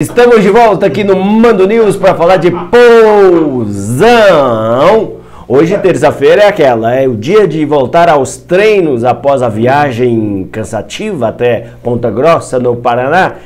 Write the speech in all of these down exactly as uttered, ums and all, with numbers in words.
Estamos de volta aqui no Mando News para falar de Pousão. Hoje, terça-feira, é aquela, é o dia de voltar aos treinos após a viagem cansativa até Ponta Grossa, no Paraná.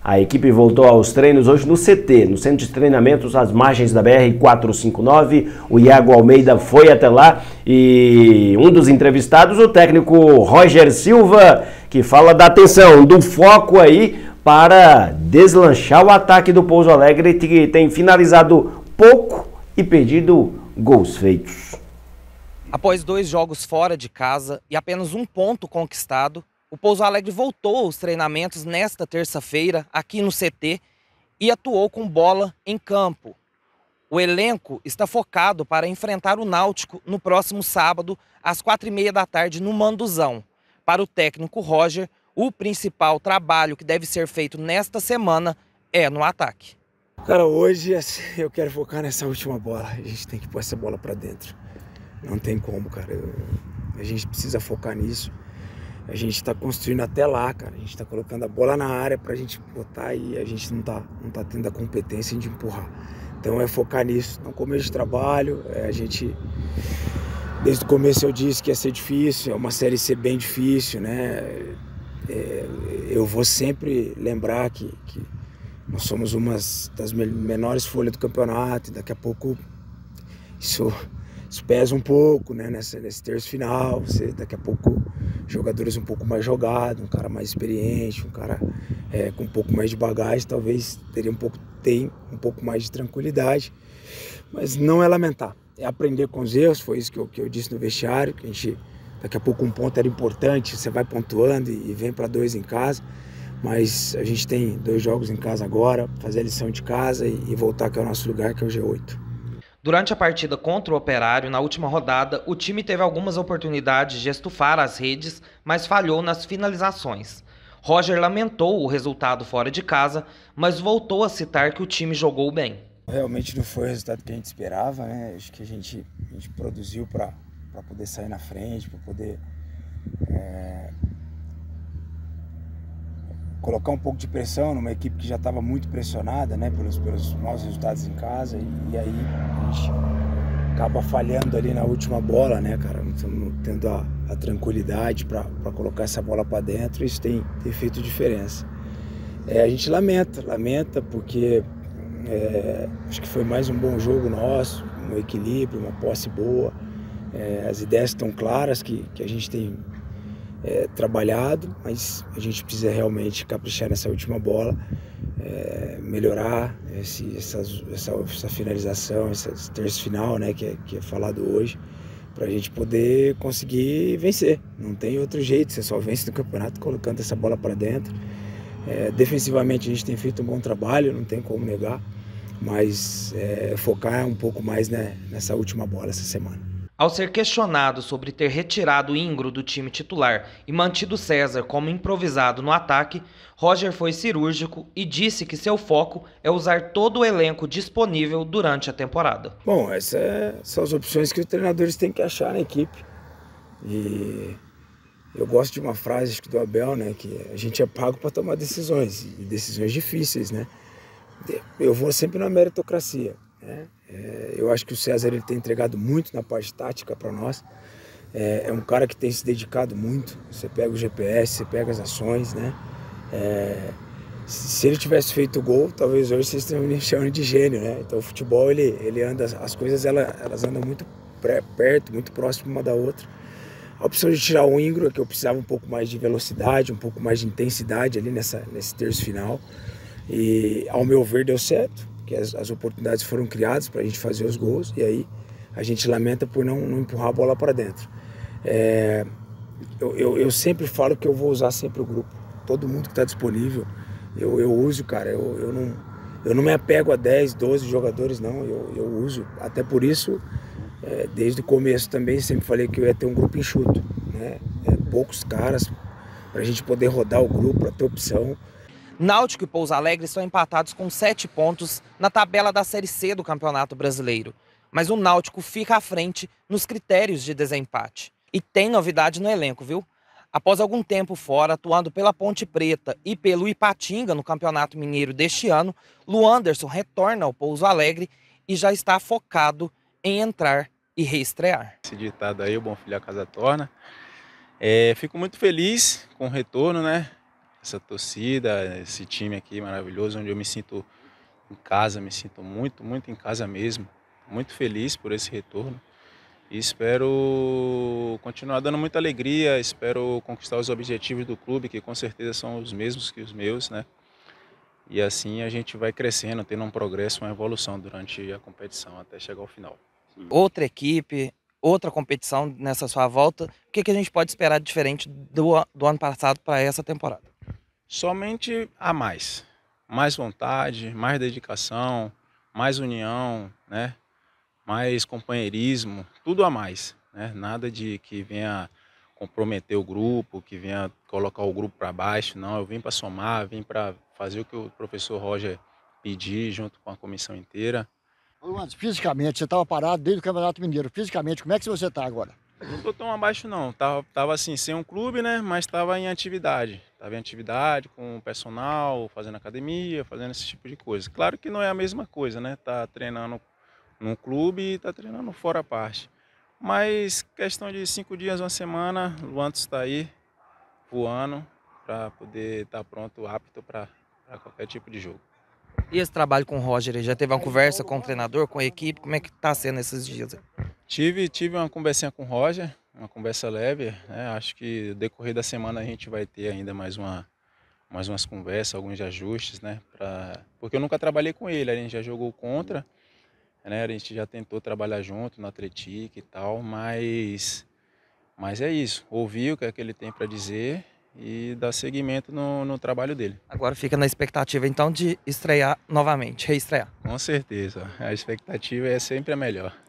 A equipe voltou aos treinos hoje no C T, no Centro de Treinamentos, às margens da B R quatrocentos e cinquenta e nove. O Iago Almeida foi até lá e um dos entrevistados, o técnico Roger Silva, que fala da atenção, do foco aí, para deslanchar o ataque do Pouso Alegre, que tem finalizado pouco e perdido gols feitos. Após dois jogos fora de casa e apenas um ponto conquistado, o Pouso Alegre voltou aos treinamentos nesta terça-feira aqui no C T e atuou com bola em campo. O elenco está focado para enfrentar o Náutico no próximo sábado, às quatro e meia da tarde, no Manduzão. Para o técnico Roger, o principal trabalho que deve ser feito nesta semana é no ataque. Cara, hoje eu quero focar nessa última bola. A gente tem que pôr essa bola para dentro. Não tem como, cara. Eu, a gente precisa focar nisso. A gente tá construindo até lá, cara. A gente tá colocando a bola na área pra gente botar e a gente não tá, não tá tendo a competência de empurrar. Então é focar nisso. No começo de trabalho, é a gente... Desde o começo eu disse que ia ser difícil. É uma Série C bem difícil, né? É, eu vou sempre lembrar que, que nós somos uma das menores folhas do campeonato e daqui a pouco isso, isso pesa um pouco, né? Nessa, nesse terço final, você, daqui a pouco jogadores um pouco mais jogados, um cara mais experiente, um cara é, com um pouco mais de bagagem, talvez teria um pouco, tem um pouco mais de tranquilidade, mas não é lamentar, é aprender com os erros, foi isso que eu, que eu disse no vestiário, que a gente... Daqui a pouco um ponto era importante, você vai pontuando e vem para dois em casa. Mas a gente tem dois jogos em casa agora, fazer a lição de casa e voltar que é o nosso lugar, que é o G oito. Durante a partida contra o Operário, na última rodada, o time teve algumas oportunidades de estufar as redes, mas falhou nas finalizações. Roger lamentou o resultado fora de casa, mas voltou a citar que o time jogou bem. Realmente não foi o resultado que a gente esperava, né? Acho que a gente, a gente produziu para... para poder sair na frente, para poder é, colocar um pouco de pressão numa equipe que já estava muito pressionada, né, pelos, pelos maus resultados em casa, e, e aí a gente acaba falhando ali na última bola, né, cara, não tendo a, a tranquilidade para colocar essa bola para dentro, isso tem, tem feito diferença. É, a gente lamenta, lamenta porque é, acho que foi mais um bom jogo nosso, um equilíbrio, uma posse boa. É, as ideias estão claras que, que a gente tem é, trabalhado, mas a gente precisa realmente caprichar nessa última bola, é, melhorar esse, essa, essa, essa finalização, esse, esse terço final, né, que, é, que é falado hoje, para a gente poder conseguir vencer. Não tem outro jeito, você só vence no campeonato colocando essa bola para dentro. É, defensivamente a gente tem feito um bom trabalho, não tem como negar, mas é, focar um pouco mais, né, nessa última bola essa semana. Ao ser questionado sobre ter retirado o Ingro do time titular e mantido César como improvisado no ataque, Roger foi cirúrgico e disse que seu foco é usar todo o elenco disponível durante a temporada. Bom, essas são as opções que os treinadores têm que achar na equipe. E eu gosto de uma frase, acho que do Abel, né, que a gente é pago para tomar decisões, e decisões difíceis, né? Eu vou sempre na meritocracia. É, é, eu acho que o César ele tem entregado muito na parte tática para nós, é, é um cara que tem se dedicado muito, você pega o G P S, você pega as ações, né? É, se ele tivesse feito o gol, talvez hoje vocês estejam me chamando de gênio, né? Então o futebol, ele, ele anda, as coisas elas, elas andam muito pré, perto, muito próximo uma da outra. A opção de tirar o Ingro é que eu precisava um pouco mais de velocidade, um pouco mais de intensidade ali nessa, nesse terço final, e ao meu ver deu certo, que as, as oportunidades foram criadas para a gente fazer os gols, e aí a gente lamenta por não, não empurrar a bola para dentro. É, eu, eu, eu sempre falo que eu vou usar sempre o grupo, todo mundo que está disponível, eu, eu uso, cara, eu, eu, não, eu não me apego a dez, doze jogadores, não, eu, eu uso, até por isso, é, desde o começo também sempre falei que eu ia ter um grupo enxuto, né? É, poucos caras, para a gente poder rodar o grupo, para ter opção. Náutico e Pouso Alegre estão empatados com sete pontos na tabela da Série C do Campeonato Brasileiro. Mas o Náutico fica à frente nos critérios de desempate. E tem novidade no elenco, viu? Após algum tempo fora, atuando pela Ponte Preta e pelo Ipatinga no Campeonato Mineiro deste ano, Luanderson retorna ao Pouso Alegre e já está focado em entrar e reestrear. Esse ditado aí, o bom filho a casa torna. É, fico muito feliz com o retorno, né? Essa torcida, esse time aqui maravilhoso, onde eu me sinto em casa, me sinto muito, muito em casa mesmo. Muito feliz por esse retorno. E espero continuar dando muita alegria, espero conquistar os objetivos do clube, que com certeza são os mesmos que os meus, né? E assim a gente vai crescendo, tendo um progresso, uma evolução durante a competição até chegar ao final. Outra equipe, outra competição nessa sua volta, o que, que a gente pode esperar de diferente do, do ano passado para essa temporada? Somente a mais. Mais vontade, mais dedicação, mais união, né? Mais companheirismo, tudo a mais, né? Nada de que venha comprometer o grupo, que venha colocar o grupo para baixo, não. Eu vim para somar, vim para fazer o que o professor Roger pedir junto com a comissão inteira. Luan, fisicamente, você estava parado desde o Campeonato Mineiro. Fisicamente, como é que você está agora? Não estou tão abaixo, não. Tava, tava assim, sem um clube, né? Mas estava em atividade. Estava em atividade com o personal, fazendo academia, fazendo esse tipo de coisa. Claro que não é a mesma coisa, né? Tá treinando num clube e está treinando fora a parte. Mas questão de cinco dias, uma semana, o Luanderson está aí voando para poder estar tá pronto, apto para qualquer tipo de jogo. E esse trabalho com o Roger, já teve uma conversa com o treinador, com a equipe? Como é que está sendo esses dias? Tive, tive uma conversinha com o Roger, uma conversa leve, né? Acho que no decorrer da semana a gente vai ter ainda mais uma... mais umas conversas, alguns ajustes, né? Pra... Porque eu nunca trabalhei com ele, a gente já jogou contra, né? A gente já tentou trabalhar junto no Atlético e tal, mas, mas é isso, ouvir o que é que ele tem para dizer e dar seguimento no, no trabalho dele. Agora fica na expectativa, então, de estrear novamente, reestrear. Com certeza, a expectativa é sempre a melhor.